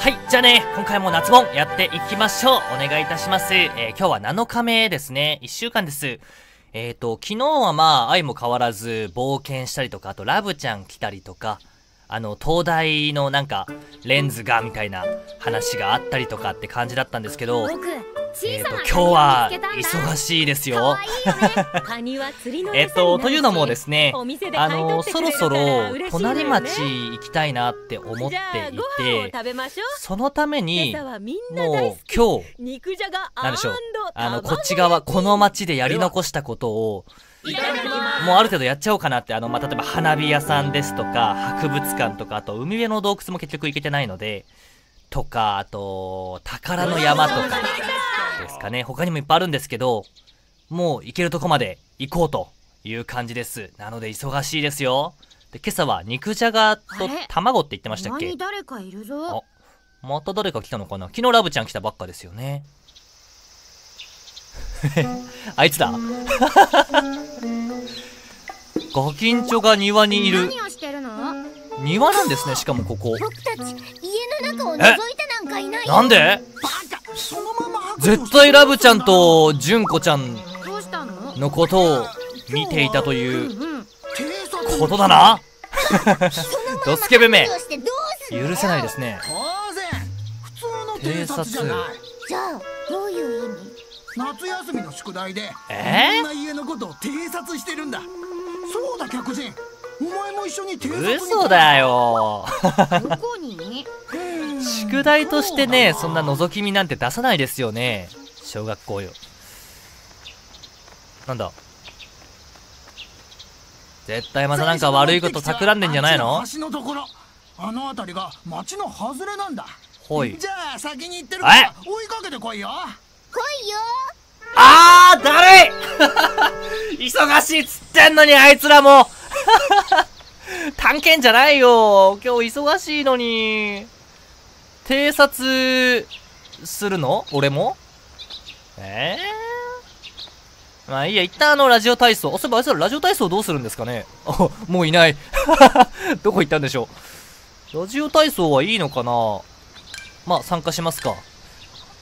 はい、じゃあね、今回も夏本やっていきましょう。お願いいたします。今日は7日目ですね。1週間です。昨日はまあ、愛も変わらず冒険したりとか、あとラブちゃん来たりとか、東大のなんか、レンズがみたいな話があったりとかって感じだったんですけど、今日は忙しいですよ。というのもですね、そろそろ隣町行きたいなって思っていて、そのためにもう今日なんでしょう、こっち側この町でやり残したことをもうある程度やっちゃおうかなって、例えば花火屋さんですとか博物館とか、あと海辺の洞窟も結局行けてないのでとか、あと宝の山とかですかね。他にもいっぱいあるんですけど、もう行けるとこまで行こうという感じです。なので忙しいですよ。で、今朝は肉じゃがと卵って言ってましたっけ？誰かいるぞ。あ、また誰か来たのかな。昨日ラブちゃん来たばっかですよね。あいつだ。ガキンチョが庭にいる。何をしてるの？庭なんですね。しかもここ。僕たち家の中を覗いてなんかいない。なんで？絶対ラブちゃんと純子ちゃんのことを見ていたということだな。ドスケベめ、許せないですね。偵察。じゃあどういう意味？夏休みの宿題でみんな家のことを偵察してるんだ。そうだ客人、お前も一緒に偵察に。嘘だよ。どこに？宿題としてね、そんな覗き見なんて出さないですよね、小学校よ。なんだ、絶対またなんか悪いこと企んでんじゃないの？橋のところ、あの辺りが町の外れなんだ。ほい、じゃあ先に行ってるから追いかけてこいよ。来いよ。あー、だるい。忙しいっつってんのにあいつらも探検じゃないよ、今日忙しいのに。偵察するの？俺も？まあいいや、一旦ラジオ体操。そういえばあいつらラジオ体操どうするんですかね？あ、もういない。どこ行ったんでしょう。ラジオ体操はいいのかな？まあ参加しますか。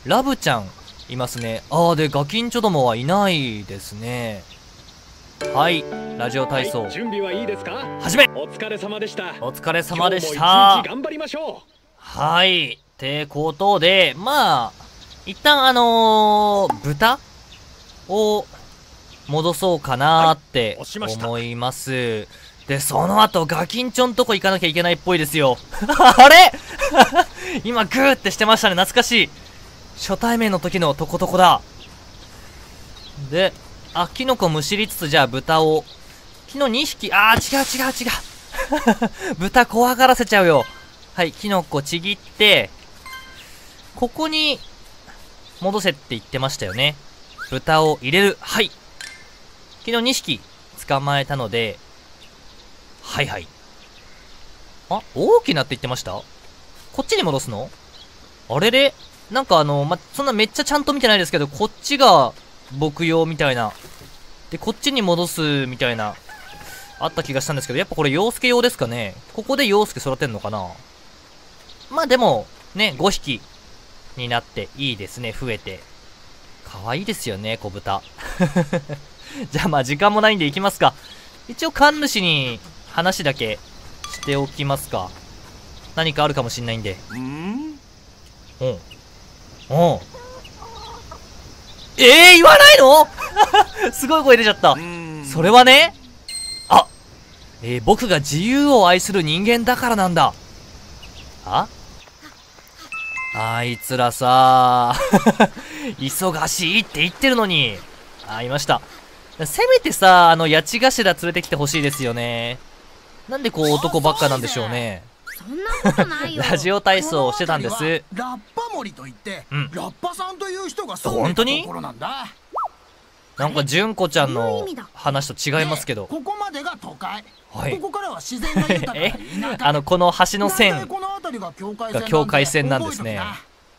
ラブちゃんいますね。あー、で、ガキンチョどもはいないですね。はい、ラジオ体操。準備はいいですか？始め！お疲れ様でした。お疲れ様でした。今日も一日頑張りましょう。はい。ってことで、まあ、一旦豚を戻そうかなーって思います。はい、で、その後、ガキンチョンとこ行かなきゃいけないっぽいですよ。あれ今、グーってしてましたね。懐かしい。初対面の時のとことこだ。で、あ、キノコむしりつつ、じゃあ豚を。昨日2匹、あー、違う違う違う。豚怖がらせちゃうよ。はい、キノコちぎって、ここに戻せって言ってましたよね。豚を入れる。はい。昨日2匹捕まえたので、はいはい。あ、大きなって言ってました？こっちに戻すの？あれれ？なんかそんなめっちゃちゃんと見てないですけど、こっちが牧羊みたいな。で、こっちに戻すみたいな、あった気がしたんですけど、やっぱこれ洋介用ですかね。ここで洋介育てんのかな。まあでも、ね、5匹になっていいですね、増えて。可愛いですよね、小豚。じゃあまあ時間もないんで行きますか。一応神主に話だけしておきますか。何かあるかもしんないんで。うん。言わないの？すごい声出ちゃった。それはね、あ、僕が自由を愛する人間だからなんだ。あ？あいつらさ忙しいって言ってるのに。あ、いました。せめてさ、八千頭連れてきてほしいですよね。なんでこう男ばっかなんでしょうね。ラジオ体操をしてたんです。ラッパ森と言って、ラッパさんという人がそういうところなんだ。なんか純子ちゃんの話と違いますけど。ここまでが都会。はい。ここからは自然が豊かな田舎。この橋の線が境界線なんですね。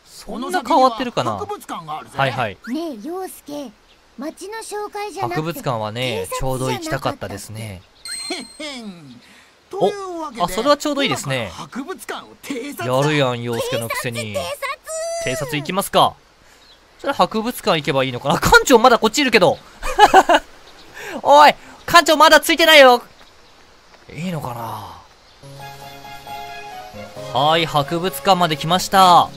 そんな変わってるかな。はいはい。ねえ、陽介、町の紹介じゃなくて博物館はね、ちょうど行きたかったですね。お、あ、それはちょうどいいですね。やるやん、陽介のくせに。偵察行きますか。それ博物館行けばいいのかな。館長まだこっちいるけど。おい、館長まだついてないよ。いいのかな。はい、博物館まで来ました。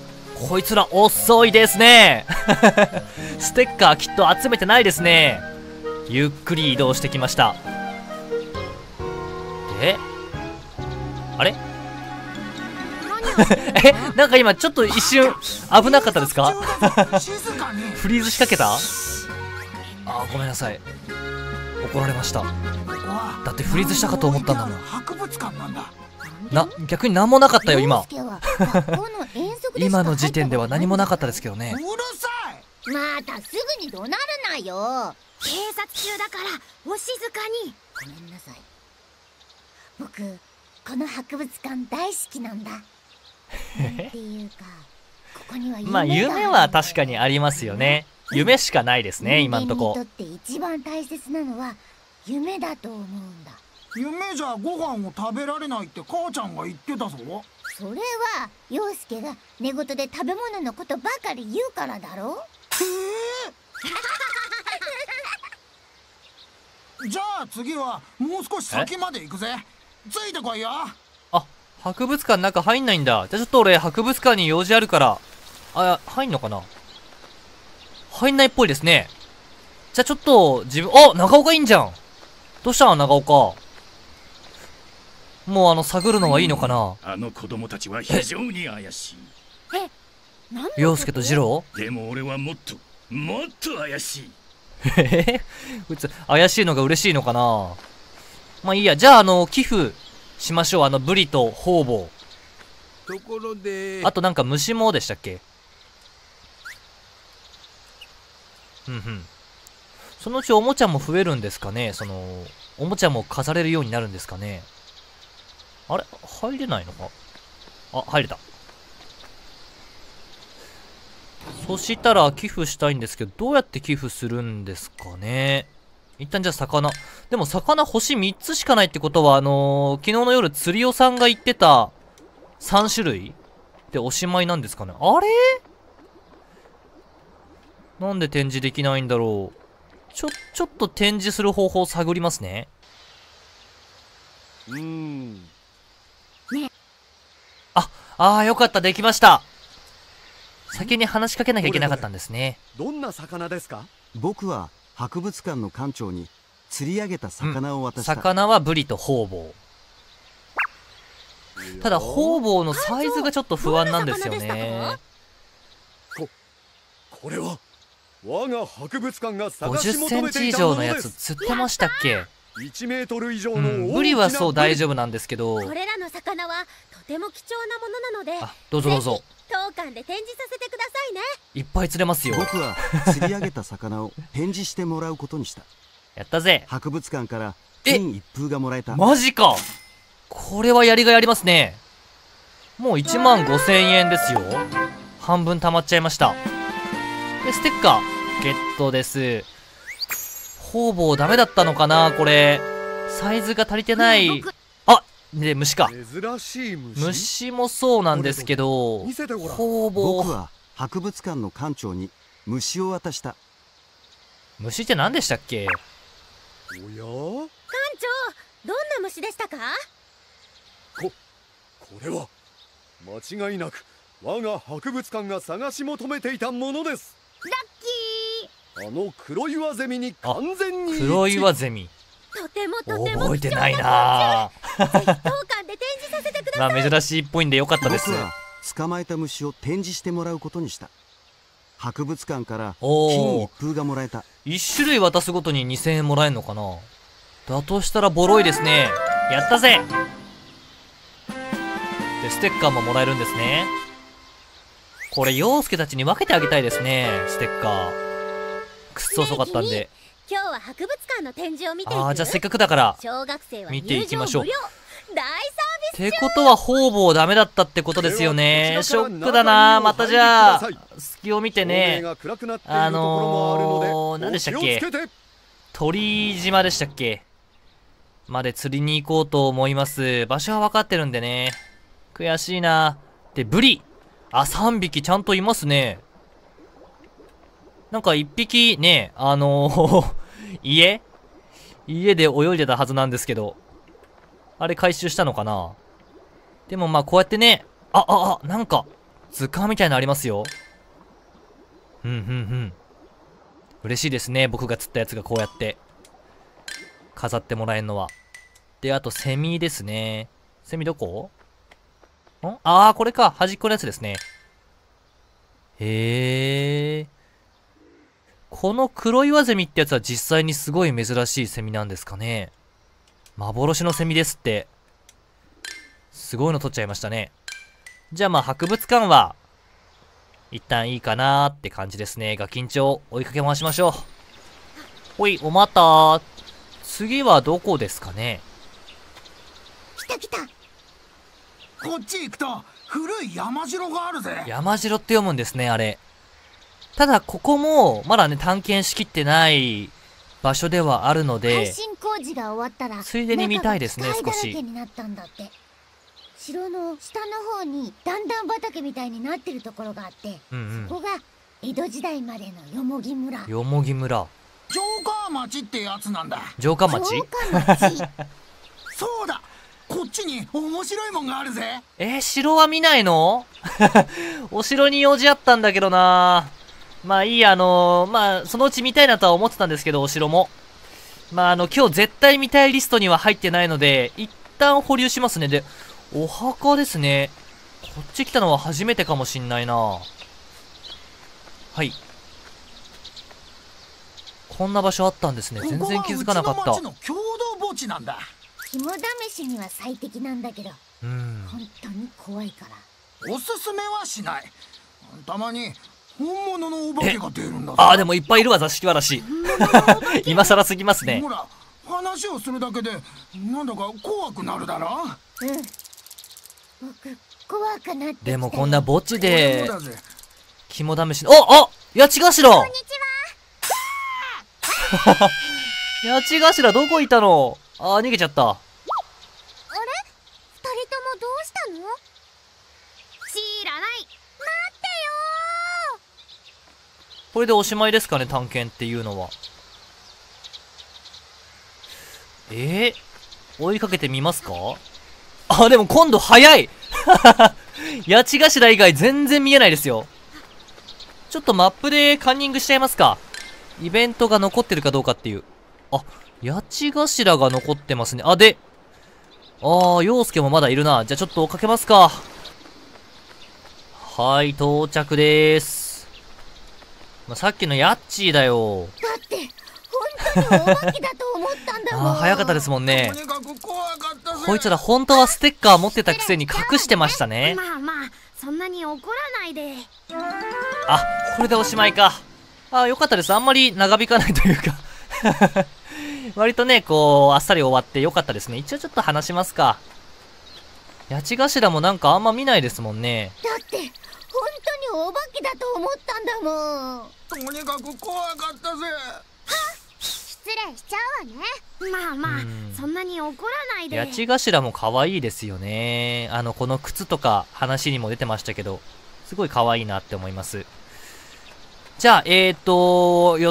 こいつら遅いですね。ステッカーきっと集めてないですね。ゆっくり移動してきました。で、あれ？え、なんか今ちょっと一瞬危なかったですか？フリーズ仕掛けた？あ、ごめんなさい。怒られました。だってフリーズしたかと思ったんだもん。な、逆に何もなかったよ今。今の時点では何もなかったですけどね。またすぐに怒鳴るなよ。警察中だからお静かに。ごめんなさい。僕この博物館大好きなんだ。っていうか、ここには夢がある。まあ夢は確かにありますよね。夢しかないですね今んとこ。人間にとって一番大切なのは夢だと思うんだ。夢じゃご飯を食べられないって母ちゃんが言ってたぞ。それは陽介が寝言で食べ物のことばかり言うからだろ。じゃあ次はもう少し先まで行くぜ。ついてこいよ。あ、博物館中入んないんだ。じゃあちょっと俺博物館に用事あるから。あ、入んのかな。入んないっぽいですね。じゃあちょっと自分、あ、長岡いいんじゃん。どうしたの長岡。もう探るのはいいのかな。あの子供たちは非常に怪しい。え、陽介と二郎。でも俺はもっと怪しい。こいつ怪しいのが嬉しいのかな。まあいいや、じゃあ寄付しましょう。ブリとホウボウ。ところで、あとなんか虫もでしたっけ。うんうん。そのうちおもちゃも増えるんですかね。おもちゃも飾れるようになるんですかね。あれ、入れないのか。あ、入れた。そしたら寄付したいんですけど、どうやって寄付するんですかね。一旦じゃあ魚。でも魚星3つしかないってことは、昨日の夜釣り尾さんが言ってた3種類でおしまいなんですかね。あれ？なんで展示できないんだろう。ちょっと展示する方法を探りますね。あ、ああ、よかった、できました。先に話しかけなきゃいけなかったんですね。どんな魚ですか？僕は博物館の館長に釣り上げた魚を渡した。魚はブリとホウボウ。ただホウボウのサイズがちょっと不安なんですよね。これは我が博物館が探し求めていたものです。50センチ以上のやつ釣ってましたっけ？1メートル以上のブリはそう大丈夫なんですけど、これらの魚はとても貴重なものなので、あ、どうぞどうぞ。当館で展示させてくださいね。いっぱい釣れますよ。僕は釣り上げた魚を展示してもらうことにした。やったぜ。博物館から金一封がもらえた。マジか。これはやりがいありますね。もう15,000円ですよ。半分溜まっちゃいました。でステッカーゲットです。ほぼダメだったのかなこれ。サイズが足りてない。あ、で、虫か。虫もそうなんですけど、ほうぼう。僕は博物館の館長に虫を渡した。虫って何でしたっけ？おや？館長、どんな虫でしたか？これは、間違いなく、我が博物館が探し求めていたものです。ラッキー。あの黒岩ゼミに完全に。黒岩ゼミ。とても覚えてないな。当館で展示させてください。まあ珍しいっぽいんでよかったです。僕は捕まえた虫を展示してもらうことにした。博物館から金一封がもらえた。1種類渡すごとに2,000円もらえるのかな。だとしたらボロいですね。やったぜ。でステッカーももらえるんですね。これ陽介たちに分けてあげたいですね。ステッカー。くっそ遅かったんで。今日は博物館の展示を見ていく。ああ、じゃあせっかくだから見ていきましょう。ってことはほうぼうダメだったってことですよね。ショックだな。またじゃあ隙を見てね。何でしたっけ、鳥島でしたっけ。まで釣りに行こうと思います。場所は分かってるんでね。悔しいな。で、ブリ。あ、3匹ちゃんといますね。なんか1匹ね、家で泳いでたはずなんですけど。あれ回収したのかな？でもまあこうやってね、なんか、図鑑みたいなのありますよ。嬉しいですね。僕が釣ったやつがこうやって、飾ってもらえるのは。で、あとセミですね。セミどこ？これか。端っこのやつですね。へえ。この黒岩ゼミってやつは実際にすごい珍しいセミなんですかね。幻のセミですって。すごいの取っちゃいましたね。じゃあまあ博物館は、一旦いいかなーって感じですね。ガキンチョウ追いかけ回しましょう。おい、お待たー。次はどこですかね。来た来た。こっち行くと古い山城があるぜ。山城って読むんですね、あれ。ただここもまだね、探検しきってない場所ではあるので、耐震工事が終わったらついでに見たいですね、少し。城の下の方に段々畑みたいになってるところがあって、そこが江戸時代までのよもぎ村。よもぎ村。城下町ってやつなんだ。城下町？城下町。そうだ。こっちに面白いもんがあるぜ。城は見ないの？お城に用事あったんだけどな。まあいい、そのうち見たいなとは思ってたんですけど、お城も。まあ今日絶対見たいリストには入ってないので、一旦保留しますね。で、お墓ですね。こっち来たのは初めてかもしんないな。はい。こんな場所あったんですね。全然気づかなかった。ここはうちの町の共同墓地なんだ。肝試しには最適なんだけど、本当に怖いから。おすすめはしない。たまに本物のお化けが出るんだ。でもいっぱいいるわ、座敷わらし。今更すぎますね。ほら、話をするだけでなんだか怖くなるだろ。僕怖くなってきた。でもこんな墓地で肝試しの八千頭。こんにちは。八千頭どこいたの？逃げちゃった。あれ、二人ともどうしたの？知らない。待ってよー。これでおしまいですかね、探検っていうのは。追いかけてみますか？でも今度早い。八千頭以外全然見えないですよ。ちょっとマップでカンニングしちゃいますか。イベントが残ってるかどうかっていう。八千頭が残ってますね。で、陽介もまだいるな。じゃあちょっと追っかけますか。はい、到着でーす。さっきのヤッチーだよ。だって本当にお化けだと思ったんだもん。早かったですもんね。こいつら本当はステッカー持ってたくせに隠してましたね。まあまあ、そんなに怒らないで。これでおしまいか。よかったです。あんまり長引かないというか。割とね、こう、あっさり終わってよかったですね。一応ちょっと話しますか。八千頭もなんかあんま見ないですもんね。だって、本当にお化けだと思ったんだもん。とにかく怖かったぜ。失礼しちゃうわね。まあまあ、そんなに怒らないで。八千頭も可愛いですよね。この靴とか話にも出てましたけど、すごい可愛いなって思います。じゃあ、予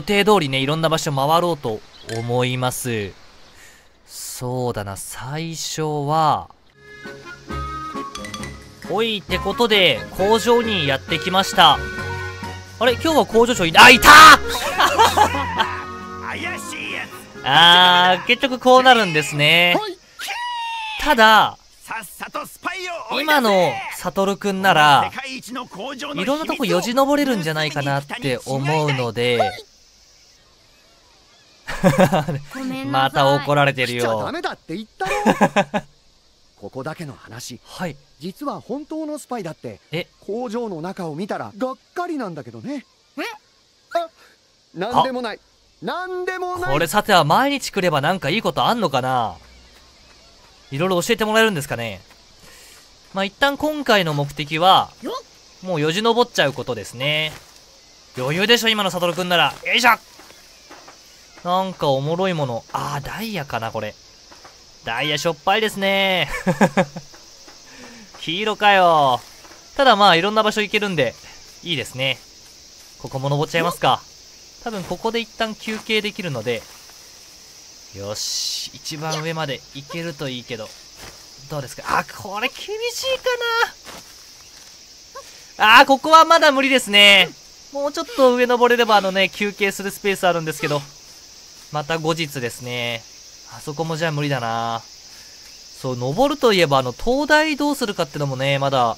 定通りね、いろんな場所回ろうと思います。そうだな、最初は、ってことで、工場にやってきました。あれ、今日は工場長い、いたー。結局こうなるんですね。ただ、今のサトルくんなら、いろんなとこよじ登れるんじゃないかなって思うので、また怒られてるよ。ダメだって言ったろ。ここだけの話。はい。実は本当のスパイだって、工場の中を見たらがっかりなんだけどね。なんでもない。なんでもない。これさては毎日来ればなんかいいことあんのかな。いろいろ教えてもらえるんですかね。まあ、一旦今回の目的は、もうよじ登っちゃうことですね。余裕でしょ、今のサトルくんなら。よいしょ。なんかおもろいもの。ダイヤかな、これ。ダイヤしょっぱいですね黄色かよ。ただまあいろんな場所行けるんでいいですね。ここも登っちゃいますか。多分ここで一旦休憩できるので、よし、一番上まで行けるといいけど、どうですか。あ、これ厳しいかな。あー、ここはまだ無理ですね。もうちょっと上登れれば休憩するスペースあるんですけど、また後日ですね。あそこもじゃあ無理だな。そう、登るといえば灯台どうするかってのもね、まだ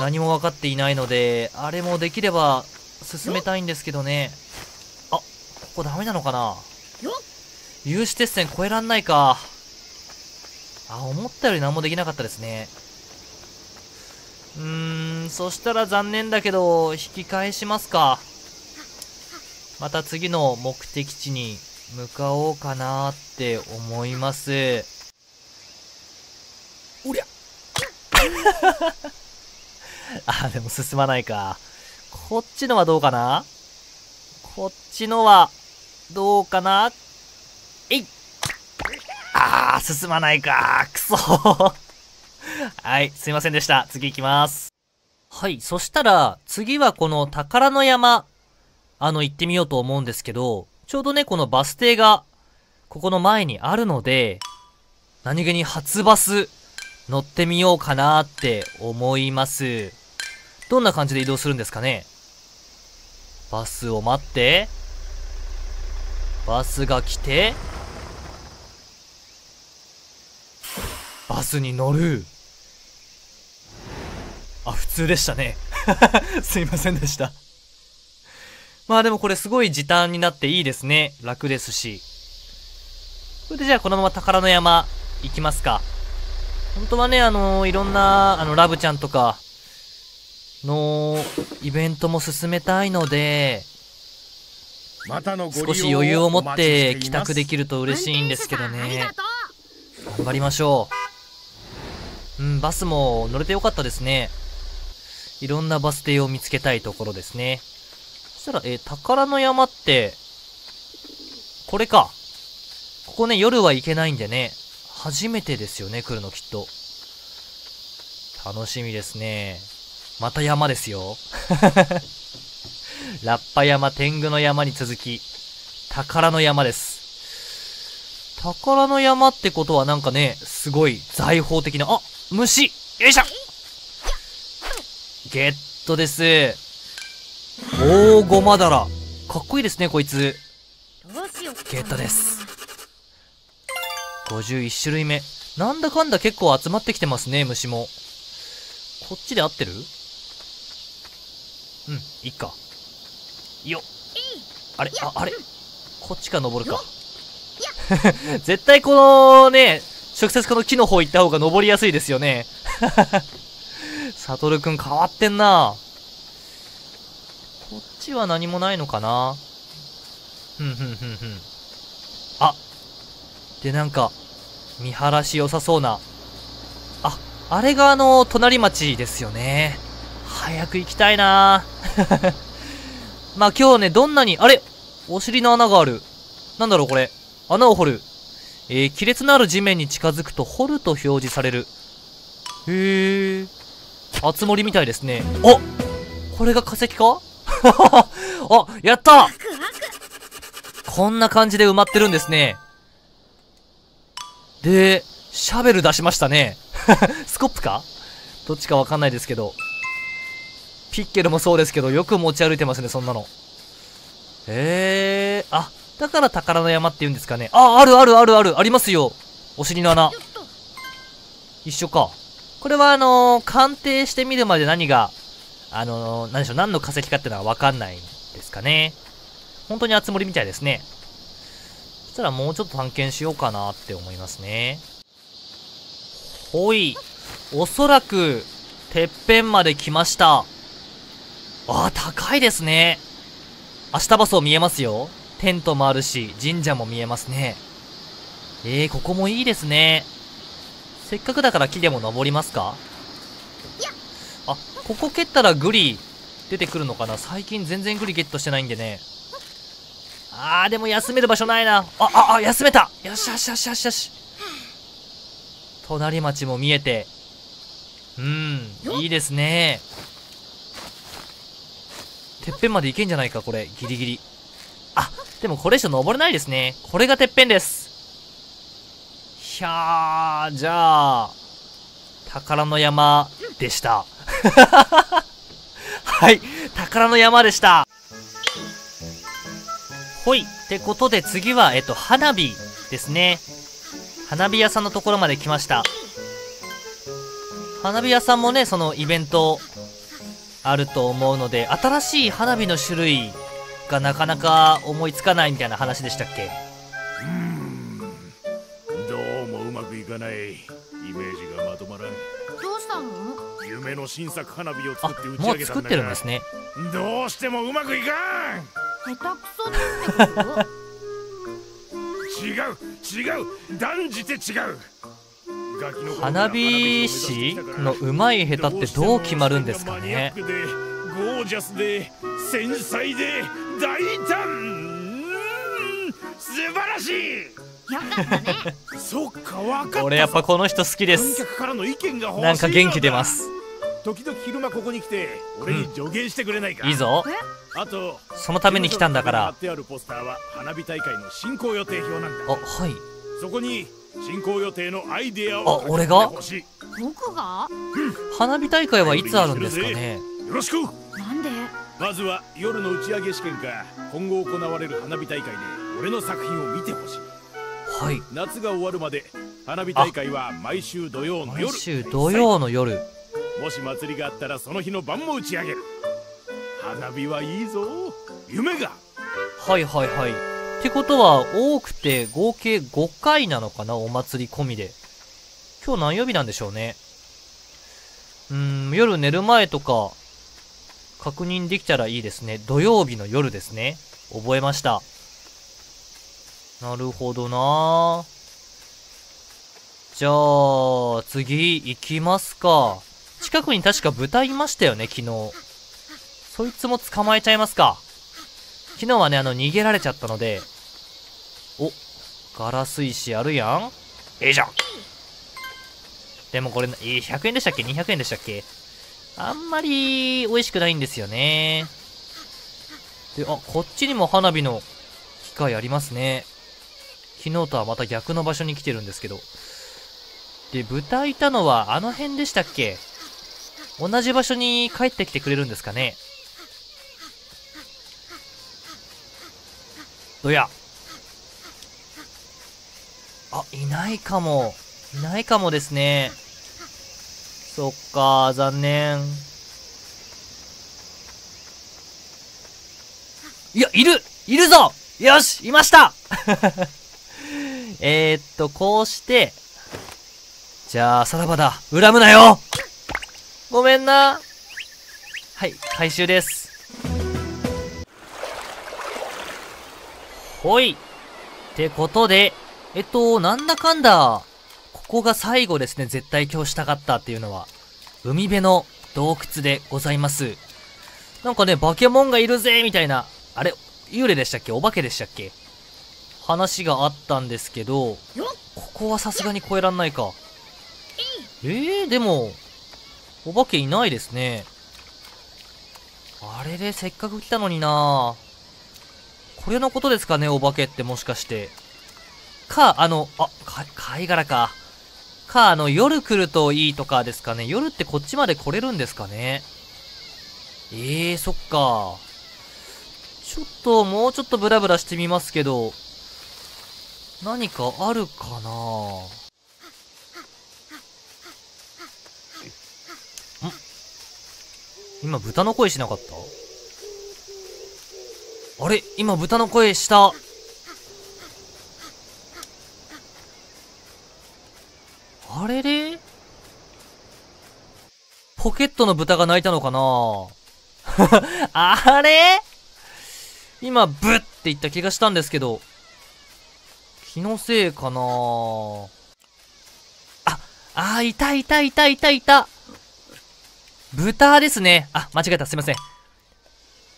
何も分かっていないので、あれもできれば進めたいんですけどね。あ、ここダメなのかな。有刺鉄線越えらんないか。あ、思ったより何もできなかったですね。そしたら残念だけど、引き返しますか。また次の目的地に向かおうかなって思います。おりゃあ、でも進まないか。こっちのはどうかな？こっちのはどうかな？えい！あー、進まないか。くそはい、すいませんでした。次行きます。はい、そしたら、次はこの宝の山、行ってみようと思うんですけど、ちょうどね、このバス停が、ここの前にあるので、何気に初バス、乗ってみようかなって思います。どんな感じで移動するんですかね？バスを待って、バスが来て、バスに乗る。あ、普通でしたね。すいませんでした。まあでもこれすごい時短になっていいですね。楽ですし。それでじゃあこのまま宝の山行きますか。本当はね、いろんな、ラブちゃんとかのイベントも進めたいので、少し余裕を持って帰宅できると嬉しいんですけどね。頑張りましょう。うん、バスも乗れてよかったですね。いろんなバス停を見つけたいところですね。そしたら、宝の山って、これか。ここね、夜は行けないんでね。初めてですよね、来るのきっと。楽しみですね。また山ですよ。ラッパ山、天狗の山に続き、宝の山です。宝の山ってことはなんかね、すごい財宝的な、あ、虫！よいしょ！ゲットです。大ゴマダラ。かっこいいですね、こいつ。ゲットです。51種類目。なんだかんだ結構集まってきてますね、虫も。こっちで合ってる？うん、いいか。よっ。あれ、あ、あれ。こっちから登るか。絶対このね、直接この木の方行った方が登りやすいですよね。サトルくん変わってんな。こっちは何もないのかな。あ、でなんか、見晴らし良さそうな。あ、あれが隣町ですよね。早く行きたいな。まあ今日ね、どんなに、あれお尻の穴がある。なんだろうこれ。穴を掘る。亀裂のある地面に近づくと掘ると表示される。へえ。厚盛りみたいですね。あ、これが化石か？あ、やった！こんな感じで埋まってるんですね。で、シャベル出しましたね。スコップか？どっちかわかんないですけど。ピッケルもそうですけど、よく持ち歩いてますね、そんなの。へえ。あ、だから宝の山って言うんですかね。あ、あるあるあるある。ありますよ。お尻の穴。一緒か。これは鑑定してみるまで何が、何でしょう、何の化石かってのはわかんないんですかね。本当に厚盛りみたいですね。そしたらもうちょっと探検しようかなって思いますね。ほい。おそらく、てっぺんまで来ました。あ、高いですね。明日バスを見えますよ。テントもあるし、神社も見えますね。ここもいいですね。せっかくだから木でも登りますか？あ、ここ蹴ったらグリ出てくるのかな？最近全然グリゲットしてないんでね。あー、でも休める場所ないな。あ、休めた！よしよしよしよしよし。隣町も見えて、いいですね。てっぺんまで行けんじゃないか、これ。ギリギリ。あ、でもこれ以上登れないですね。これがてっぺんです。ひゃー、じゃあ、宝の山でした。はい、宝の山でした。ほい。ってことで次は、花火ですね。花火屋さんのところまで来ました。花火屋さんもね、そのイベントあると思うので、新しい花火の種類がなかなか思いつかないみたいな話でしたっけ？どうもうまくいかない。イメージがまとまらん。どうしたの？夢の新作花火を作って打ち上げたんだが。もう作ってるんですね。どうしてもうまくいかん。下手くそなんだけど。違う、断じて違う。花火師のうまい下手ってどう決まるんですかね。ゴージャスで繊細で大胆、素晴らしい。よかったね。そっか、分かった。俺やっぱこの人好きです。なんか元気出ます。時々昼間ここに来て俺に助言してくれないか。いいぞ。あとそのために来たんだから。あるポスターは花火大会の進行予定表なんだ。あ、はい。そこに進行予定のアイデアを。あ、俺が？僕が？花火大会はいつあるんですかね。よろしく。なんで？まずは夜の打ち上げ試験か。今後行われる花火大会で俺の作品を見てほしい。はい。夏が終わるまで花火大会は毎週土曜の夜。毎週土曜の夜。もし祭りがあったらその日の晩も打ち上げる。花火はいいぞ、夢が。はいはいはい。ってことは多くて合計5回なのかな、お祭り込みで。今日何曜日なんでしょうね。夜寝る前とか確認できたらいいですね。土曜日の夜ですね。覚えました。なるほどな。じゃあ次行きますか。近くに確か豚いましたよね、昨日。そいつも捕まえちゃいますか。昨日はね、逃げられちゃったので。お、ガラス石あるやん。ええじゃん。でもこれ、100円でしたっけ？ 200 円でしたっけ？あんまり美味しくないんですよね。で、あ、こっちにも花火の機械ありますね。昨日とはまた逆の場所に来てるんですけど。で、豚いたのはあの辺でしたっけ？同じ場所に帰ってきてくれるんですかね。どや。あ、いないかも。いないかもですね。そっか、残念。いや、いるぞ。よし、いました。こうして、じゃあ、さらばだ。恨むなよ。ごめんな。はい、回収です。ほい。ってことで、なんだかんだ、ここが最後ですね、絶対今日したかったっていうのは。海辺の洞窟でございます。なんかね、化け物がいるぜみたいな、あれ、幽霊でしたっけ？お化けでしたっけ？話があったんですけど、ここはさすがに越えらんないか。でも、お化けいないですね。あれれ、せっかく来たのにな。これのことですかね、お化けってもしかして。か、貝殻か。か、夜来るといいとかですかね。夜ってこっちまで来れるんですかね。そっか。ちょっと、もうちょっとブラブラしてみますけど、何かあるかな。今豚の声しなかった？あれ？今豚の声した。あれれ？ポケットの豚が鳴いたのかな。あれ？今ブッって言った気がしたんですけど、気のせいかな。あ、いた。豚ですね。あ、間違えた。すいません。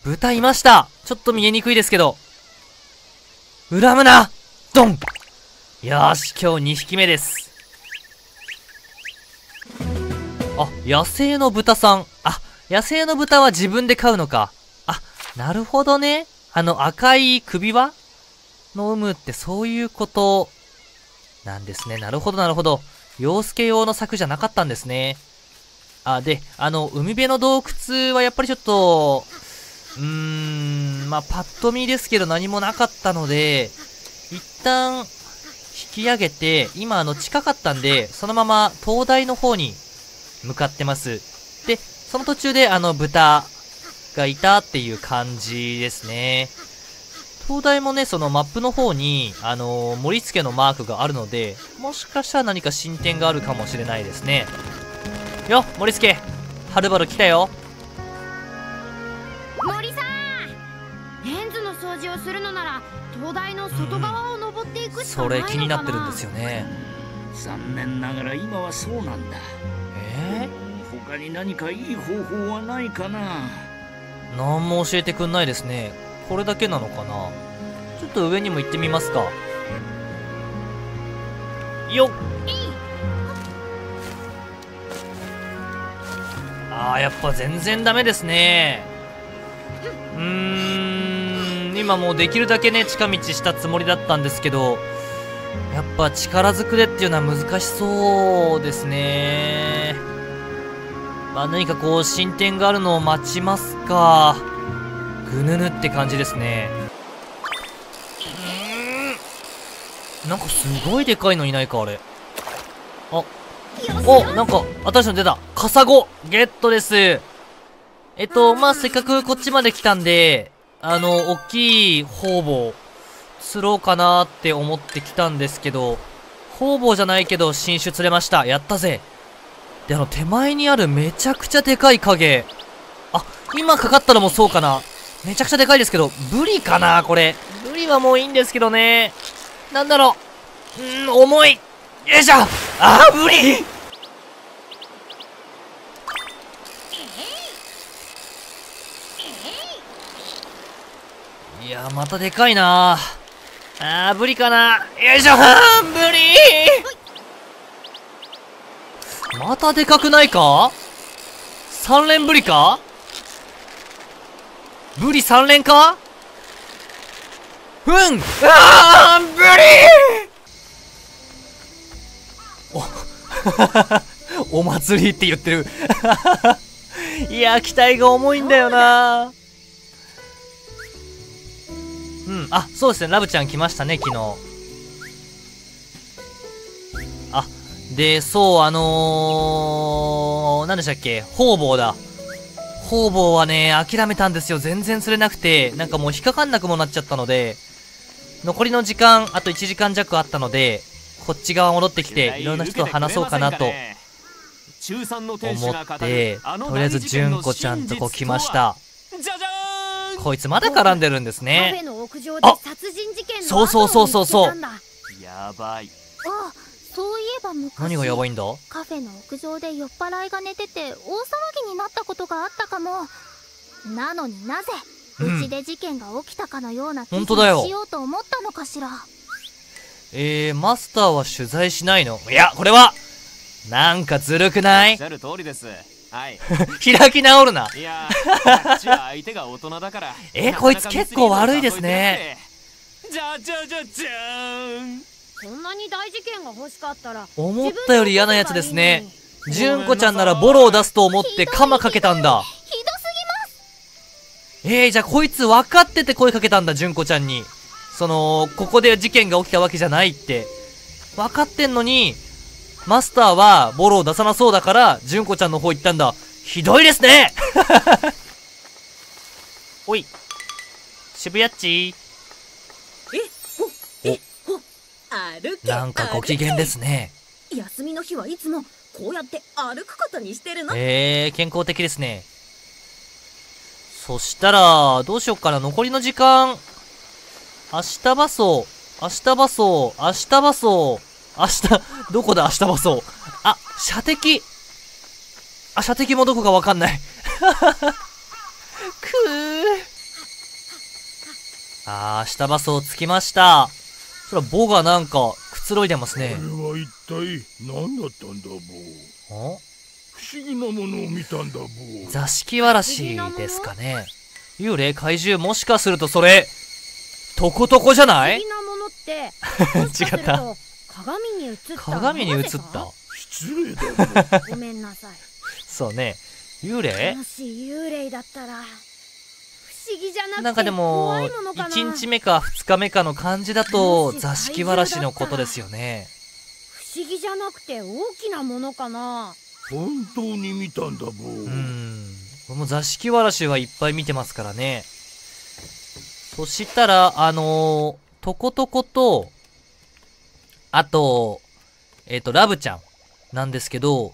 豚いました。ちょっと見えにくいですけど。恨むな！ドン！よし、今日2匹目です。あ、野生の豚さん。あ、野生の豚は自分で飼うのか。あ、なるほどね。あの赤い首輪の有無ってそういうことなんですね。なるほど、なるほど。洋介用の柵じゃなかったんですね。あ、で、海辺の洞窟はやっぱりちょっと、まあ、パッと見ですけど何もなかったので、一旦、引き上げて、今近かったんで、そのまま灯台の方に向かってます。で、その途中で豚がいたっていう感じですね。灯台もね、そのマップの方に、盛り付けのマークがあるので、もしかしたら何か進展があるかもしれないですね。よっ、盛り付け、はるばる来たよ。森さん、レンズの掃除をするのなら、灯台の外側を登っていくしかないのかな。それ気になってるんですよね。残念ながら今はそうなんだ。他に何かいい方法はないかな。何も教えてくんないですね。これだけなのかな。ちょっと上にも行ってみますか。よっ。ああ、やっぱ全然ダメですね。今もうできるだけね、近道したつもりだったんですけど、やっぱ力ずくでっていうのは難しそうですね。まあ何かこう進展があるのを待ちますか。ぐぬぬって感じですね。なんかすごいでかいのいないか、あれ。あ、お、なんか新しいの出た。カサゴゲットです。まあせっかくこっちまで来たんで、おっきい方々釣ろうかなーって思ってきたんですけど、方々じゃないけど新種釣れました。やったぜ。で、手前にあるめちゃくちゃでかい影。あ、今かかったのもそうかな。めちゃくちゃでかいですけど、ブリかなこれ。ブリはもういいんですけどね。なんだろう。重い。よいしょ。あー、ブリいやー、またでかいなー。あー、ブリかな。よいしょ。あー、ブリー。またでかくないか ?3 連ブリかブリ3連か。うん。あー、ブリー。お祭りって言ってる。いやー、期待が重いんだよなー。うん、あ、そうですね、ラブちゃん来ましたね、昨日。あ、で、そう、何でしたっけ、ホウボウだ。ホウボウはね、諦めたんですよ。全然釣れなくて、なんかもう引っかかんなくもなっちゃったので、残りの時間、あと1時間弱あったので、こっち側戻ってきて、いろんな人と話そうかなと、思って、とりあえず、純子ちゃんとこ来ました。こいつまだ絡んでるんですね。あ、そうそうそうそうそう。やばい。あ、そういえば昔。何がやばいんだ？カフェの屋上で酔っ払いが寝てて大騒ぎになったことがあったかも。なのになぜうちで事件が起きたかのような気にしようと思ったのかしら。マスターは取材しないの？いや、これはなんかずるくない？おっしゃる通りです。はい、開き直るな。いや、じゃあ相手が大人だから。こいつ結構悪いですね。じゃん。そんなに大事件が欲しかったら。思ったより嫌なやつですね。純子ちゃんならボロを出すと思ってカマかけたんだ。ひどすぎます。じゃあこいつ分かってて声かけたんだ、純子ちゃんに。ここで事件が起きたわけじゃないって。分かってんのに、マスターはボロを出さなそうだから、純子ちゃんの方行ったんだ。ひどいですね。おい、渋谷っち。お、なんかご機嫌ですね。休みの日はいつもこうやって歩くことにしてるの。健康的ですね。そしたら、どうしよっかな。残りの時間。明日バスを。どこだ、明日はそう。あ、射的。あ、射的もどこかわかんない。あー、明日バスを着きました。そら、ボがなんか、くつろいでますね。これは一体、何だったんだ、ボ。不思議なものを見たんだブー。座敷わらしですかね。幽霊怪獣、もしかするとそれトコトコじゃない？不思議なものって違った。鏡に映った。失礼だ。ごめんなさい。そうね、幽霊？もし幽霊だったら不思議じゃなくて、なんかでも1日目か2日目かの感じだと座敷わらしのことですよね。不思議じゃなくて大きなものかな。本当に見たんだブー。この座敷わらしはいっぱい見てますからね。そしたらトコトコとあとラブちゃんなんですけど、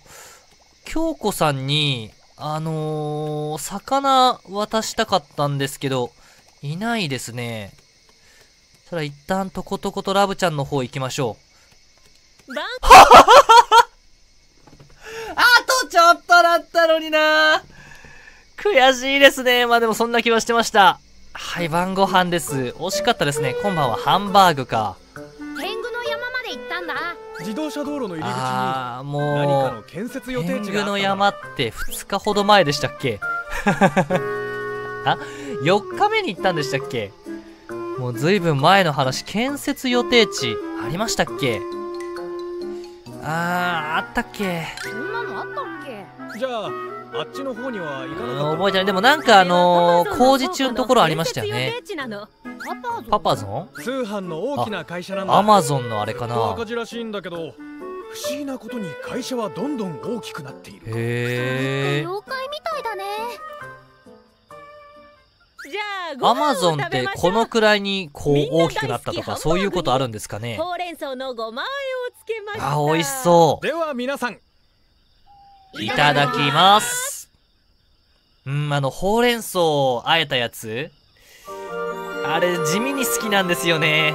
京子さんに魚渡したかったんですけど、いないですね。ただ一旦トコトコとラブちゃんの方行きましょう。あとちょっとだったのにな。悔しいですね。まあでもそんな気はしてました。はい、晩ご飯です。惜しかったですね。今晩はハンバーグか。天狗の山まで行ったんだ。自動車道路の入り口に何かの建設予定地があった。天狗の山って2日ほど前でしたっけ？あ、4日目に行ったんでしたっけ？もうずいぶん前の話。建設予定地ありましたっけ？あったっけ？そんなのあったっけ？じゃああっちの方には行かなかった。覚えてない。でもなんか工事中のところありましたよね。パパゾン？通販の大きな会社なんだ。アマゾンのあれかな。赤字らしいんだけど、不思議なことに会社はどんどん大きくなっている。へえ。妖怪みたいだね。じゃあアマゾンってこのくらいにこう大きくなったとかそういうことあるんですかね。ほうれん草のごまあえをつけました。あ、美味しそう。では皆さんいただきます。ほうれん草をあえたやつ、あれ地味に好きなんですよね。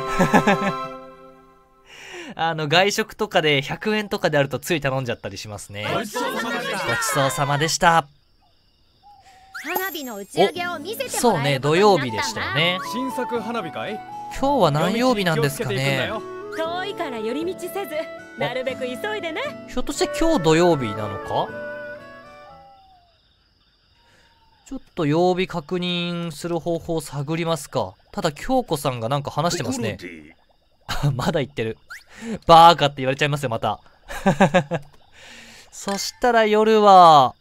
外食とかで100円とかであるとつい頼んじゃったりしますね。ごちそうさまでした。花火の打ち上げを見せてもらえることになったな。そうね、土曜日でしたよね。新作花火会？今日は何曜日なんですかね。遠いから寄り道せず、なるべく急いでね。ひょっとして今日土曜日なのか？ちょっと曜日確認する方法を探りますか。ただ京子さんがなんか話してますね。まだ言ってる。バーカって言われちゃいますよまた。そしたら夜は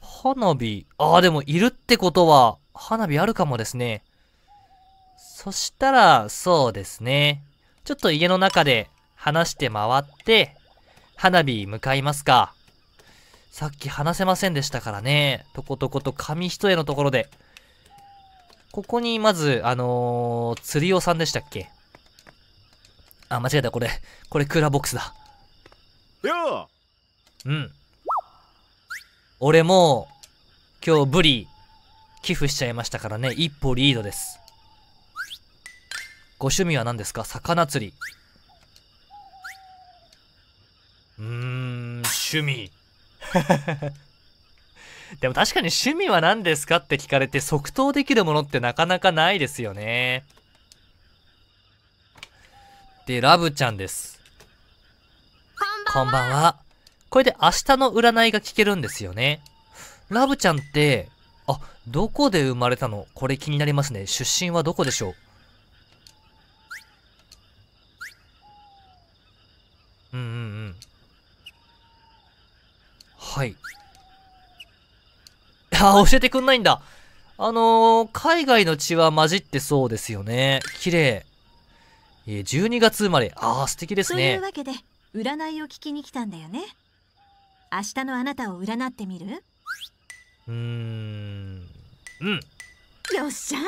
花火。ああ、でもいるってことは花火あるかもですね。そしたら、そうですね。ちょっと家の中で話して回って、花火向かいますか。さっき話せませんでしたからね。とことこと紙一重のところで。ここにまず、釣り尾さんでしたっけ？あ、間違えた、これ。これクーラーボックスだ。よう！うん。俺も、今日ブリ、寄付しちゃいましたからね。一歩リードです。ご趣味は何ですか？魚釣り。趣味。でも確かに趣味は何ですかって聞かれて即答できるものってなかなかないですよね。で、ラブちゃんです。こんばんは。これで明日の占いが聞けるんですよね。ラブちゃんって、あ、どこで生まれたの？これ気になりますね。出身はどこでしょう？はい。あ、教えてくんないんだ。海外の血は混じってそうですよね。綺麗。12月生まれ。ああ、素敵ですね。というわけで、占いを聞きに来たんだよね。明日のあなたを占ってみる？よっしゃ。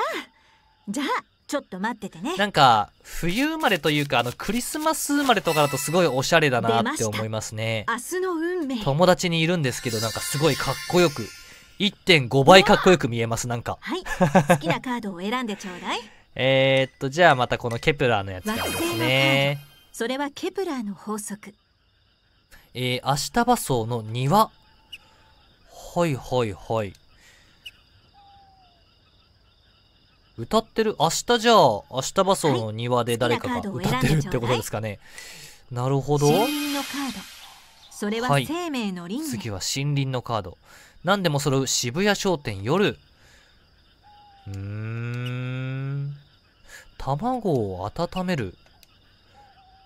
じゃあ、ちょっと待っててね。なんか、冬生まれというか、クリスマス生まれとかだとすごいおしゃれだなって思いますね。明日の運命。友達にいるんですけど、なんかすごいかっこよく、1.5 倍かっこよく見えます、なんか。はい。好きなカードを選んでちょうだい。じゃあまたこのケプラーのやつですね。それはケプラーの法則。アシタバソウの庭。はいはいはい。歌ってる。明日じゃあ、アシタバソウの庭で誰かが歌ってるってことですかね。なるほど。それは生命の輪廻、はい、次は森林のカード。何でも揃う渋谷商店夜。卵を温める。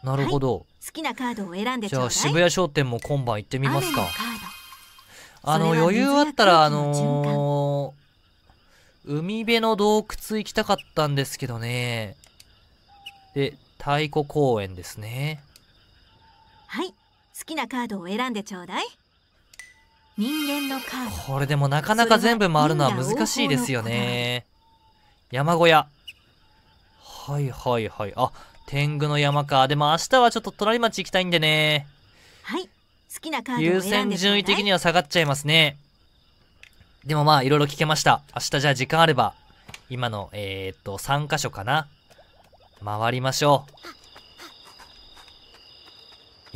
なるほど、はい、好きなカードを選んでちょうだい。じゃあ渋谷商店も今晩行ってみますか。余裕あったら海辺の洞窟行きたかったんですけどね。で、太鼓公園ですね。はい、好きなカードを選んでちょうだい。人間のカード。これでもなかなか全部回るのは難しいですよね。山小屋。はいはいはい。あ、天狗の山か。でも明日はちょっと隣町行きたいんでね。はい、好きなカードを選んでちょうだい。優先順位的には下がっちゃいますね。でもまあいろいろ聞けました。明日じゃあ時間あれば今の3カ所かな回りましょう。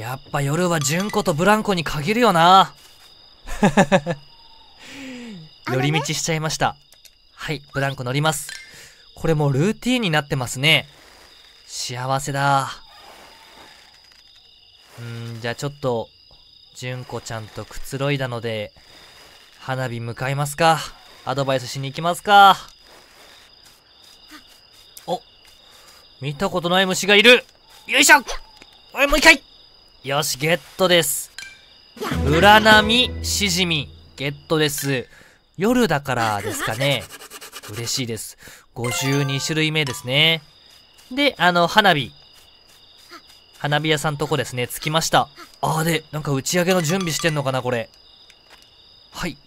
やっぱ夜は純子とブランコに限るよな。寄り道しちゃいました。はい、ブランコ乗ります。これもうルーティーンになってますね。幸せだ。じゃあちょっと純子ちゃんとくつろいだので。花火向かいますか。アドバイスしに行きますか。お、見たことない虫がいる。よいしょ。おい、もう一回。よし、ゲットです。裏波しじみ、ゲットです。夜だからですかね。嬉しいです。52種類目ですね。で、花火。花火屋さんとこですね、着きました。で、なんか打ち上げの準備してんのかな、これ。はい。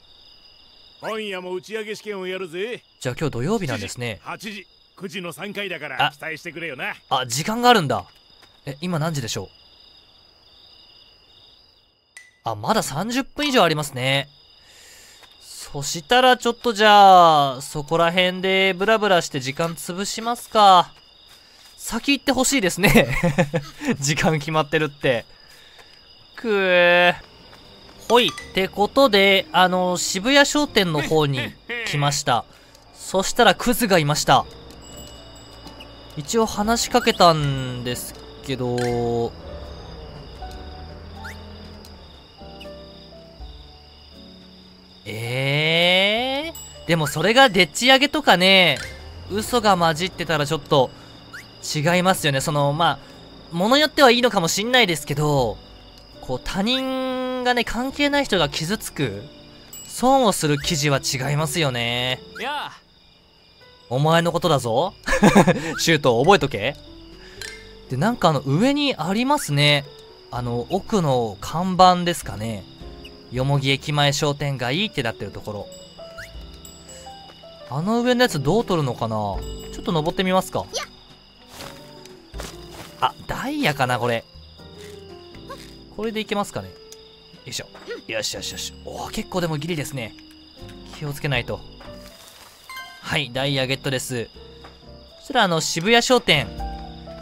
今夜も打ち上げ試験をやるぜ。じゃあ今日土曜日なんですね。8時、9時の3回だから期待してくれよな。あ、時間があるんだ。今何時でしょう。まだ30分以上ありますね。そしたらちょっとじゃあ、そこら辺でブラブラして時間潰しますか。先行ってほしいですね。時間決まってるって。くー。ほい。ってことで、渋谷商店の方に来ました。そしたらクズがいました。一応話しかけたんですけど、でもそれがでっち上げとかね、嘘が混じってたらちょっと違いますよね。まあ、ものによってはいいのかもしんないですけど、他人がね、関係ない人が傷つく、損をする記事は違いますよね。お前のことだぞ。シュート覚えとけ。で、なんか上にありますね。奥の看板ですかね。よもぎ駅前商店街ってなってるところ。上のやつどう取るのかな。ちょっと登ってみますか。ダイヤかな、これ。これでいけますかね。よいしょ。よしよしよし。結構でもギリですね。気をつけないと。はい、ダイヤゲットです。そしたら渋谷商店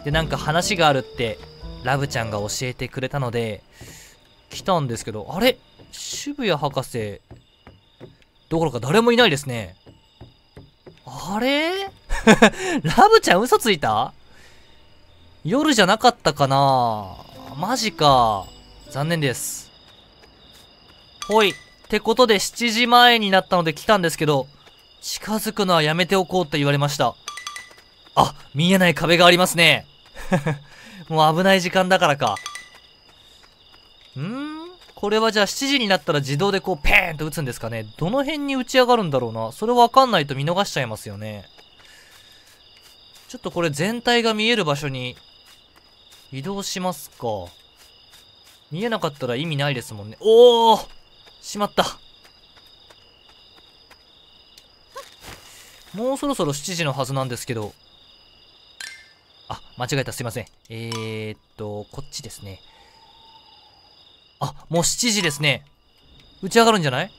でなんか話があるって、ラブちゃんが教えてくれたので、来たんですけど、あれ渋谷博士、どころか誰もいないですね。あれラブちゃん嘘ついた？夜じゃなかったかな？マジか。残念です。ほい。ってことで7時前になったので来たんですけど、近づくのはやめておこうって言われました。見えない壁がありますね。もう危ない時間だからか。これはじゃあ7時になったら自動でこうペーンと打つんですかね。どの辺に打ち上がるんだろうな。それわかんないと見逃しちゃいますよね。ちょっとこれ全体が見える場所に移動しますか。見えなかったら意味ないですもんね。しまった。もうそろそろ7時のはずなんですけど。間違えた。すいません。こっちですね。もう7時ですね。打ち上がるんじゃない？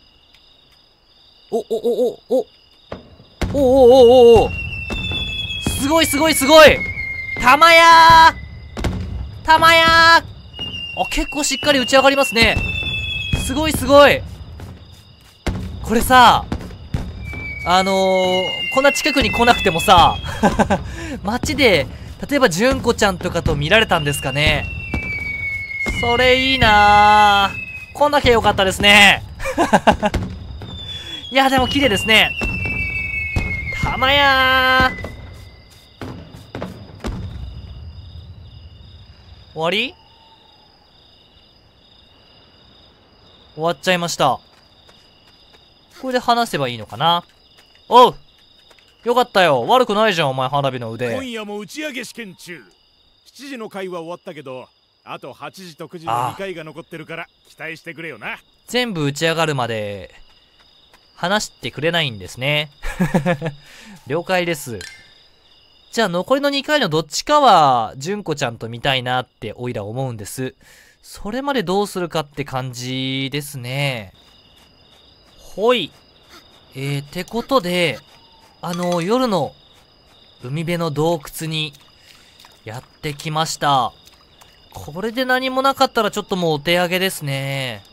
おおすごいすごいすごい！玉やー！玉やー！結構しっかり打ち上がりますね。すごいすごい。これさ、こんな近くに来なくてもさ、街で、例えば純子ちゃんとかと見られたんですかね。それいいなぁ。こんだけ良かったですね。いや、でも綺麗ですね。玉やー。終わり？終わっちゃいました。これで話せばいいのかな。おう！よかったよ。悪くないじゃん、お前、花火の腕。今夜も打ち上げ試験中。7時の会は終わったけど、あと8時と9時の2回が残ってるから、期待してくれよな。全部打ち上がるまで、話してくれないんですね。了解です。じゃあ残りの2回のどっちかは、純子ちゃんと見たいなって、おいら思うんです。それまでどうするかって感じですね。ほい。ってことで、夜の海辺の洞窟にやってきました。これで何もなかったらちょっともうお手上げですね。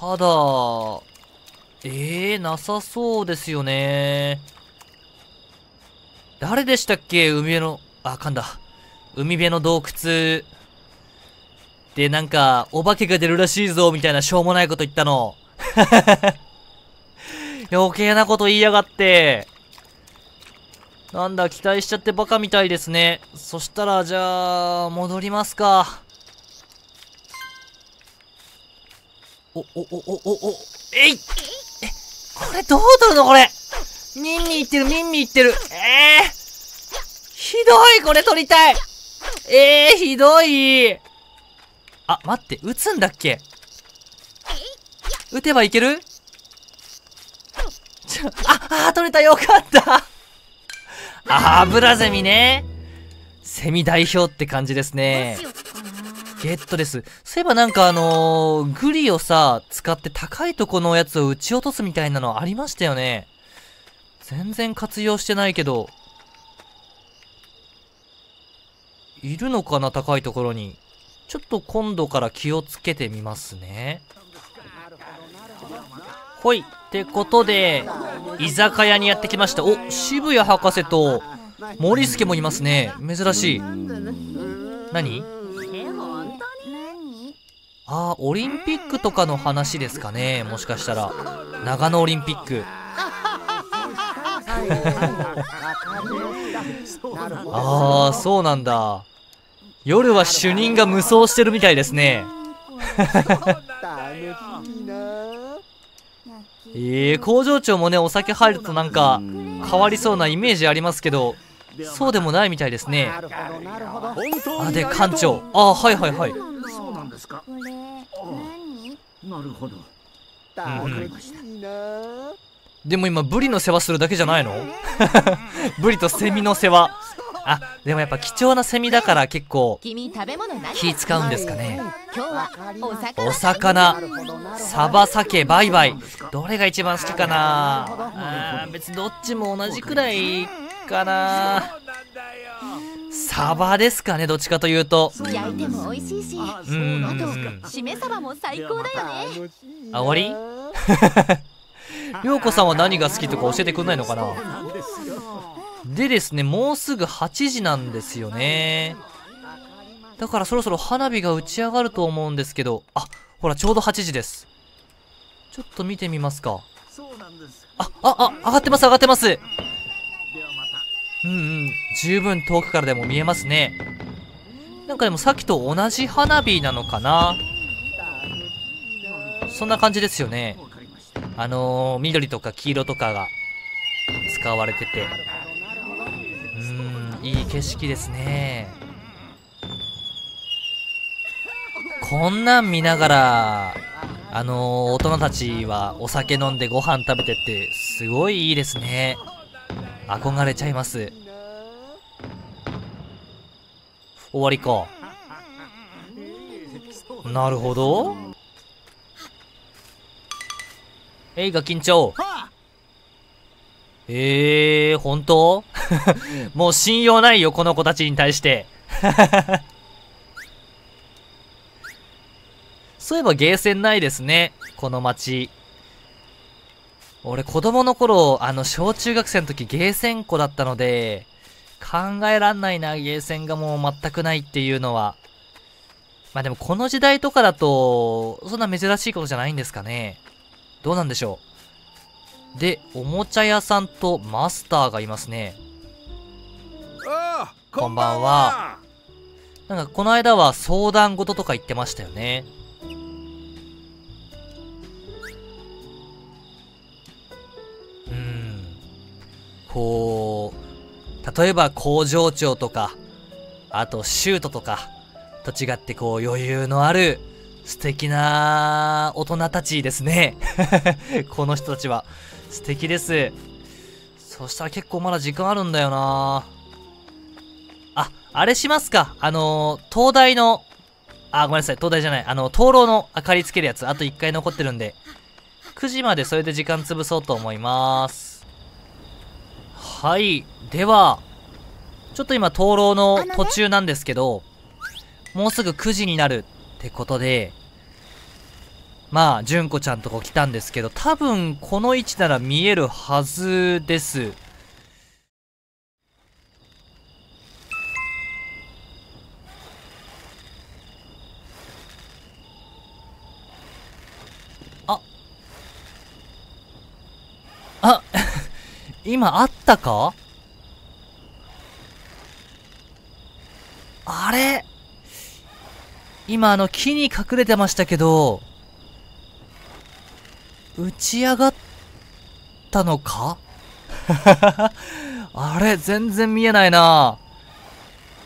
ただ、なさそうですよね。誰でしたっけ？海辺の、あ、噛んだ。海辺の洞窟でなんか、お化けが出るらしいぞ、みたいなしょうもないこと言ったの。余計なこと言いやがって。なんだ、期待しちゃってバカみたいですね。そしたら、じゃあ、戻りますか。お、えい！え、これどう撮るのこれ！ミンミいってる。ひどい、これ撮りたい。ひどい。あ、待って、撃つんだっけ？撃てばいける？取れた、よかった。アブラゼミね。セミ代表って感じですね。ゲットです。そういえばなんかグリをさ、使って高いとこのやつを撃ち落とすみたいなのありましたよね。全然活用してないけど。いるのかな、高いところに。ちょっと今度から気をつけてみますね。ほい。ってことで、居酒屋にやってきました。お、渋谷博士と森助もいますね。珍しい。何？あ、オリンピックとかの話ですかね。もしかしたら。長野オリンピック。ああ、そうなんだ。夜は主任が無双してるみたいですね。工場長もね、お酒入るとなんか変わりそうなイメージありますけど、そうでもないみたいですね。あ、で、館長。あ、はい。そうなんですか。なるほど。わかりました。でも今、ブリの世話するだけじゃないの？ブリとセミの世話。あ、でもやっぱ貴重なセミだから結構気使うんですかね。お魚、サバ、鮭、バイバイ。どれが一番好きかな？別にどっちも同じくらいかな。サバですかね、どっちかというと。焼いても美味しいし、あと締めサバも最高だよね。あ、終わり？涼子さんは何が好きとか教えてくんないのかな。でですね、もうすぐ8時なんですよね。だからそろそろ花火が打ち上がると思うんですけど、あ、ほらちょうど8時です。ちょっと見てみますか。あ、上がってます。十分遠くからでも見えますね。なんかでもさっきと同じ花火なのかな。そんな感じですよね。緑とか黄色とかが使われてて。いい景色ですね。こんなん見ながら、大人たちはお酒飲んでご飯食べてって、すごいいいですね。憧れちゃいます。終わりか。なるほど。えいが緊張。本当？もう信用ないよ、この子たちに対して。そういえばゲーセンないですね、この町。俺子供の頃、小中学生の時ゲーセン子だったので、考えらんないな、ゲーセンがもう全くないっていうのは。まあでもこの時代とかだと、そんな珍しいことじゃないんですかね。どうなんでしょう。で、おもちゃ屋さんとマスターがいますね。こんばんは。なんかこの間は相談事とか言ってましたよね。こう、例えば工場長とか、あとシュートとかと違ってこう余裕のある素敵な大人たちですね。この人たちは素敵です。そしたら結構まだ時間あるんだよな。あ、あれしますか。灯台の、あ、ごめんなさい、灯台じゃない。灯籠の明かりつけるやつ、あと1回残ってるんで、9時までそれで時間潰そうと思います。はい。では、ちょっと今、灯籠の途中なんですけど、もうすぐ9時になるってことで、まあ、純子ちゃんとこ来たんですけど、多分、この位置なら見えるはずです。あ今あったか？あれ？今木に隠れてましたけど、打ち上がったのか？あれ？全然見えないな。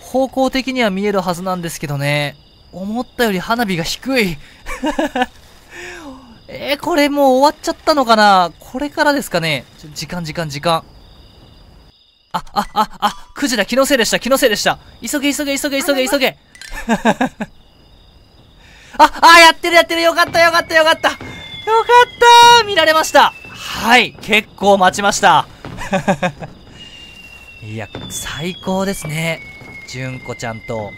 方向的には見えるはずなんですけどね。思ったより花火が低い。これもう終わっちゃったのかな？これからですかね？時間。9時だ、気のせいでした。急げ。やってる、よかった。見られました。はい、結構待ちました。いや、最高ですね。純子ちゃんと、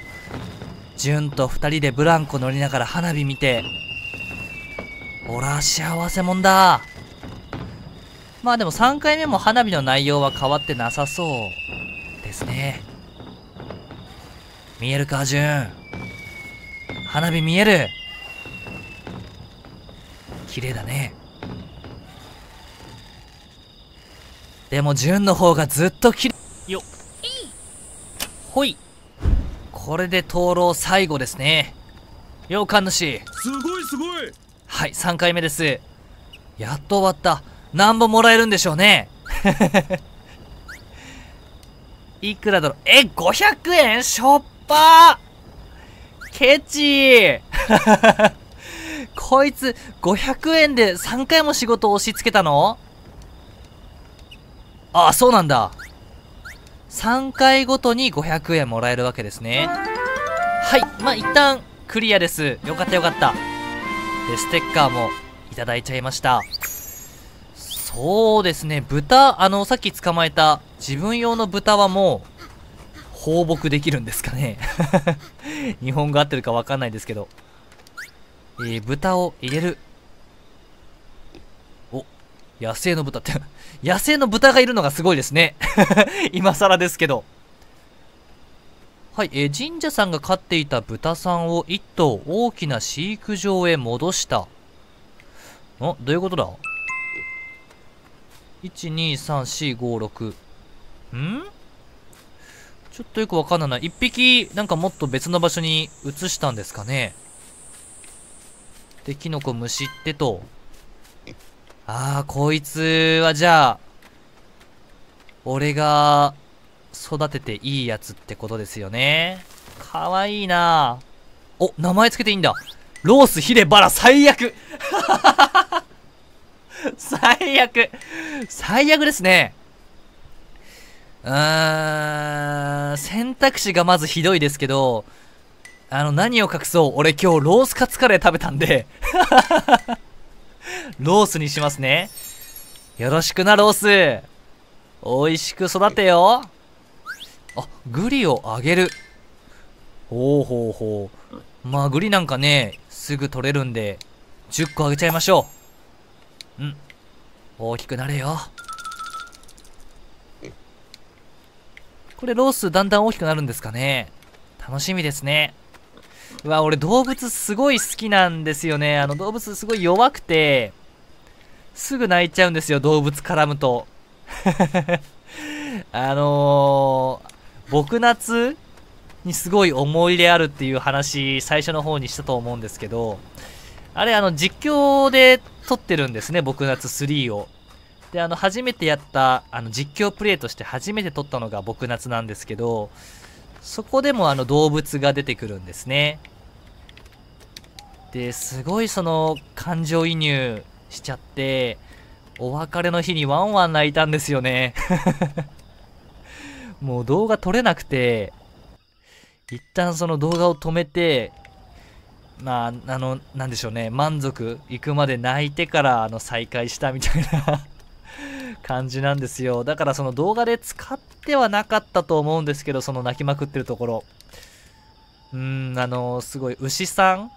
純と二人でブランコ乗りながら花火見て、おら、幸せもんだ。まあでも3回目も花火の内容は変わってなさそうですね。見えるか、純。花火見える。綺麗だね。でも純の方がずっと綺麗よ。ほい。これで灯籠最後ですね。よう、神主。すごい。はい、3回目です。やっと終わった。なんぼもらえるんでしょうね。いくらだろう。500円しょっぱーケチー。こいつ、500円で3回も仕事を押し付けたの？あ、そうなんだ。3回ごとに500円もらえるわけですね。はい、まあ、一旦、クリアです。よかった。で、ステッカーもいただいちゃいました。そうですね、豚、さっき捕まえた自分用の豚はもう、放牧できるんですかね。日本語合ってるかわかんないですけど。豚を入れる。お、野生の豚って、野生の豚がいるのがすごいですね。今更ですけど。はい、神社さんが飼っていた豚さんを1頭大きな飼育場へ戻した。どういうことだ？ 1,2,3,4,5,6 ん？ちょっとよくわかんない。1匹、なんかもっと別の場所に移したんですかね。で、キノコむしってと。あー、こいつはじゃあ、俺が、育てていいやつってことですよね。かわいいな。お、名前つけていいんだ。ロース、ヒレ、バラ、最悪。最悪ですね。選択肢がまずひどいですけど、何を隠そう。俺今日ロースカツカレー食べたんで。ロースにしますね。よろしくな、ロース。美味しく育てよ。あ、グリをあげる。ほう。まあ、グリなんかね、すぐ取れるんで、10個あげちゃいましょう。うん。大きくなれよ。これ、ロースだんだん大きくなるんですかね。楽しみですね。うわ、俺動物すごい好きなんですよね。動物すごい弱くて、すぐ泣いちゃうんですよ、動物絡むと。僕夏にすごい思い入れあるっていう話、最初の方にしたと思うんですけど、あれ、実況で撮ってるんですね、僕夏3を。で、初めてやった、実況プレイとして初めて撮ったのが僕夏なんですけど、そこでも動物が出てくるんですね。で、すごい感情移入しちゃって、お別れの日にワンワン泣いたんですよね。もう動画撮れなくて、一旦動画を止めて、まあ、なんでしょうね、満足いくまで泣いてから再開したみたいな感じなんですよ。だから動画で使ってはなかったと思うんですけど、泣きまくってるところ。すごい牛さん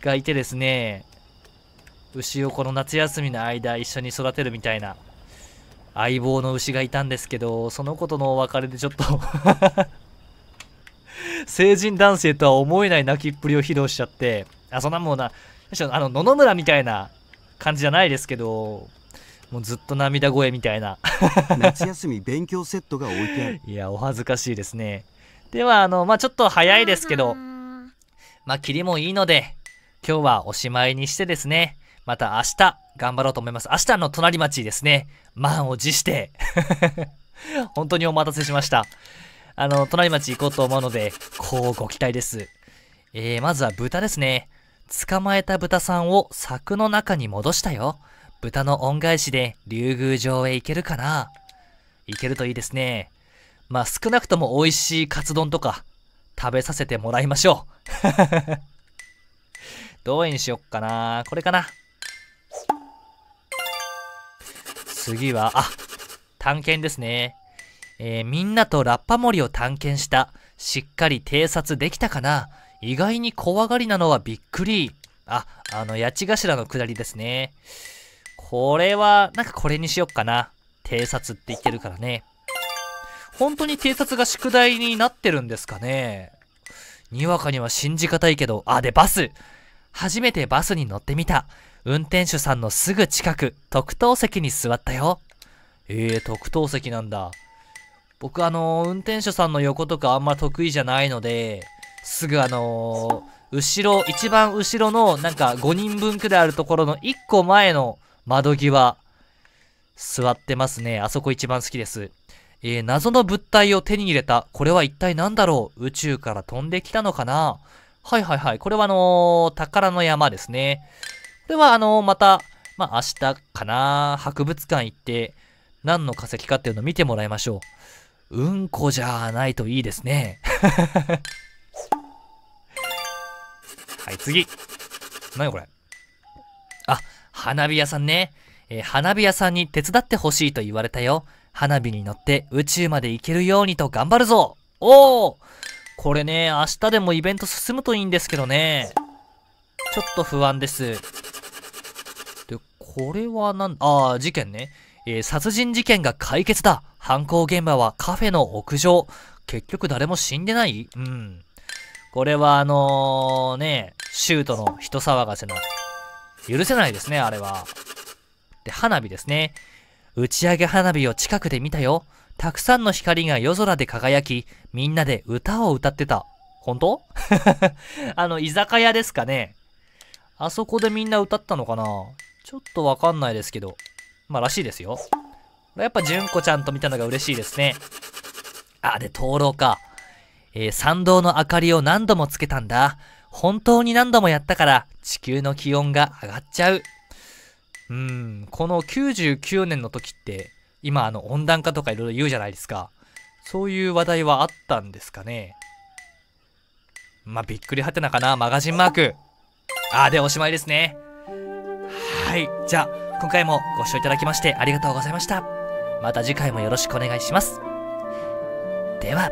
がいてですね、牛をこの夏休みの間一緒に育てるみたいな相棒の牛がいたんですけど、その子とのお別れでちょっと成人男性とは思えない泣きっぷりを披露しちゃって、そんなもんな、野々村みたいな感じじゃないですけど、もうずっと涙声みたいな。夏休み勉強セットが置いてある。いや、お恥ずかしいですね。では、まあ、ちょっと早いですけど、まあ、切りもいいので、今日はおしまいにしてですね、また明日頑張ろうと思います。明日の隣町ですね、満を持して、本当にお待たせしました。隣町行こうと思うので、こうご期待です。まずは豚ですね。捕まえた豚さんを柵の中に戻したよ。豚の恩返しで竜宮城へ行けるかな。行けるといいですね。まあ、少なくとも美味しいカツ丼とか、食べさせてもらいましょう。どうにしよっかな。これかな。次は、探検ですね。みんなとラッパ森を探検した。しっかり偵察できたかな。意外に怖がりなのはびっくり。八千頭の下りですね。これは、なんかこれにしよっかな。偵察って言ってるからね。本当に偵察が宿題になってるんですかね。にわかには信じがたいけど、で、バス。初めてバスに乗ってみた。運転手さんのすぐ近く、特等席に座ったよ。特等席なんだ。僕運転手さんの横とかあんま得意じゃないので、すぐ後ろ、一番後ろのなんか5人分くらいあるところの1個前の窓際、座ってますね。あそこ一番好きです。謎の物体を手に入れた。これは一体何だろう？宇宙から飛んできたのかな？はいはいはい。これは宝の山ですね。これはまた、まあ、明日かな、博物館行って、何の化石かっていうのを見てもらいましょう。うんこじゃないといいですね。はい、次。何これ。花火屋さんね。花火屋さんに手伝ってほしいと言われたよ。花火に乗って宇宙まで行けるようにと頑張るぞ。これね、明日でもイベント進むといいんですけどね。ちょっと不安です。で、これはなん、事件ね。殺人事件が解決だ。犯行現場はカフェの屋上。結局誰も死んでない？うん。これはシュートの人騒がせの。許せないですね、あれは。で、花火ですね。打ち上げ花火を近くで見たよ。たくさんの光が夜空で輝き、みんなで歌を歌ってた。本当？居酒屋ですかね。あそこでみんな歌ったのかな？ちょっとわかんないですけど。まあ、らしいですよ。やっぱ、純子ちゃんと見たのが嬉しいですね。で、灯籠か。参道の明かりを何度もつけたんだ。本当に何度もやったから、地球の気温が上がっちゃう。この99年の時って、今、温暖化とかいろいろ言うじゃないですか。そういう話題はあったんですかね。まあ、びっくりはてなかな。マガジンマーク。で、おしまいですね。はい。じゃあ、今回もご視聴いただきましてありがとうございました。また次回もよろしくお願いします。では。